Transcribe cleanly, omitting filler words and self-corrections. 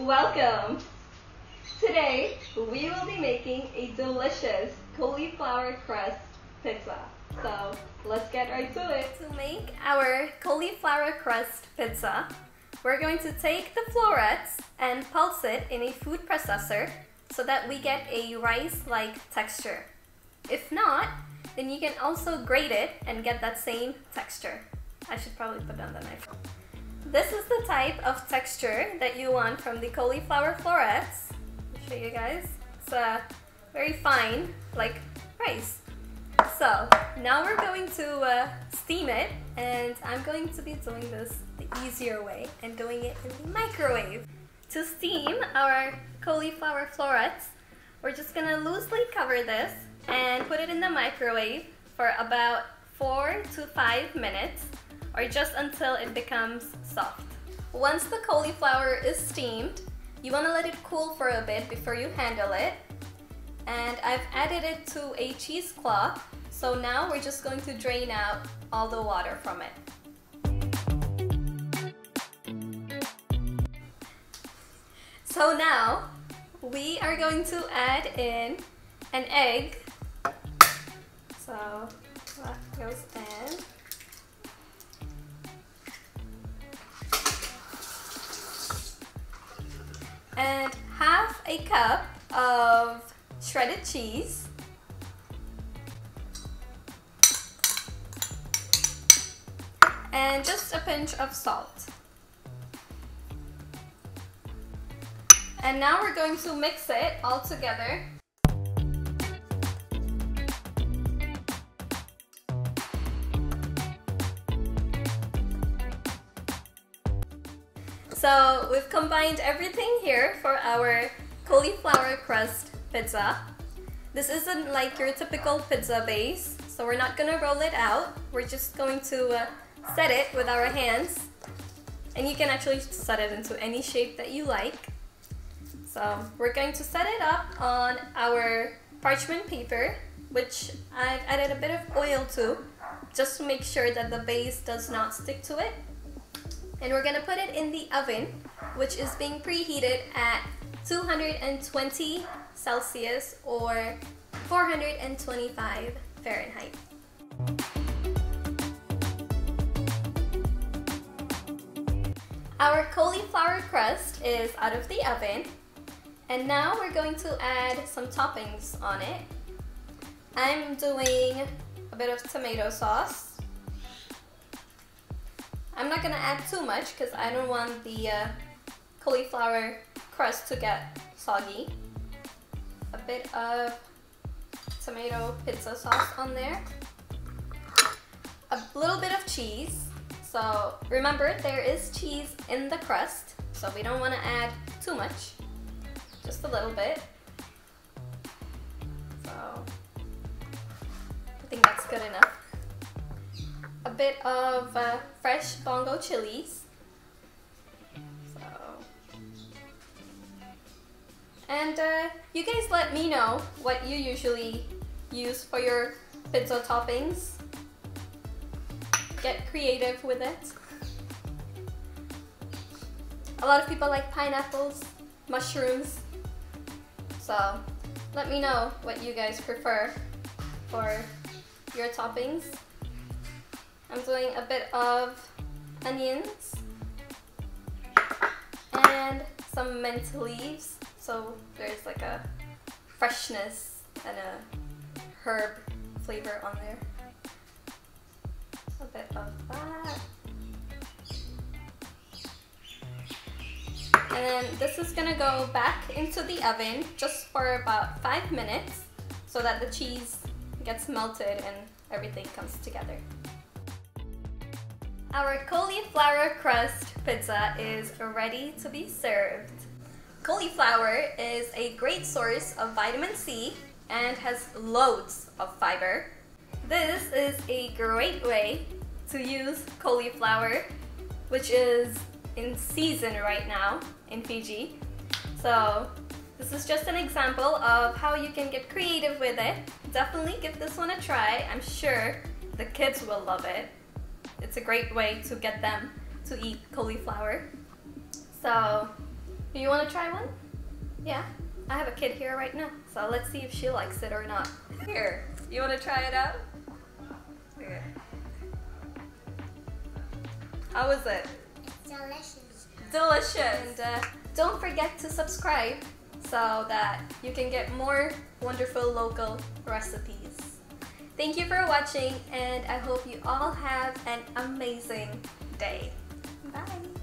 Welcome! Today, we will be making a delicious cauliflower crust pizza. So, let's get right to it! To make our cauliflower crust pizza, we're going to take the florets and pulse it in a food processor so that we get a rice-like texture. If not, then you can also grate it and get that same texture. I should probably put down the knife. This is the type of texture that you want from the cauliflower florets. I'll show you guys. It's very fine, like rice. So now we're going to steam it, and I'm going to be doing this the easier way and doing it in the microwave. To steam our cauliflower florets, we're just gonna loosely cover this and put it in the microwave for about 4 to 5 minutes, or just until it becomes soft. Once the cauliflower is steamed, you want to let it cool for a bit before you handle it. And I've added it to a cheesecloth, so now we're just going to drain out all the water from it. So now we are going to add in an egg. So that goes in. And half a cup of shredded cheese. And just a pinch of salt. And now we're going to mix it all together. So we've combined everything here for our cauliflower crust pizza. This isn't like your typical pizza base, so we're not gonna roll it out. We're just going to set it with our hands, and you can actually set it into any shape that you like. So we're going to set it up on our parchment paper, which I've added a bit of oil to, just to make sure that the base does not stick to it. And we're gonna put it in the oven, which is being preheated at 220 Celsius or 425 Fahrenheit. Our cauliflower crust is out of the oven, and now we're going to add some toppings on it. I'm doing a bit of tomato sauce. I'm not gonna add too much because I don't want the cauliflower crust to get soggy. A bit of tomato pizza sauce on there. A little bit of cheese. So remember, there is cheese in the crust, so we don't want to add too much. Just a little bit. So I think that's good enough. A bit of fresh bongo chilies, so. And you guys let me know what you usually use for your pizza toppings. Get creative with it. A lot of people like pineapples, mushrooms, so let me know what you guys prefer for your toppings. I'm doing a bit of onions and some mint leaves, so there's like a freshness and a herb flavor on there. A bit of that. And then this is gonna go back into the oven just for about 5 minutes so that the cheese gets melted and everything comes together. Our cauliflower crust pizza is ready to be served. Cauliflower is a great source of vitamin C and has loads of fiber. This is a great way to use cauliflower, which is in season right now in Fiji. So this is just an example of how you can get creative with it. Definitely give this one a try. I'm sure the kids will love it. It's a great way to get them to eat cauliflower. So Do you want to try one? Yeah? I have a kid here right now, so let's see if she likes it or not. Here, you want to try it out? Okay. How was it? It's delicious. Delicious! And don't forget to subscribe so that you can get more wonderful local recipes. Thank you for watching, and I hope you all have an amazing day. Bye!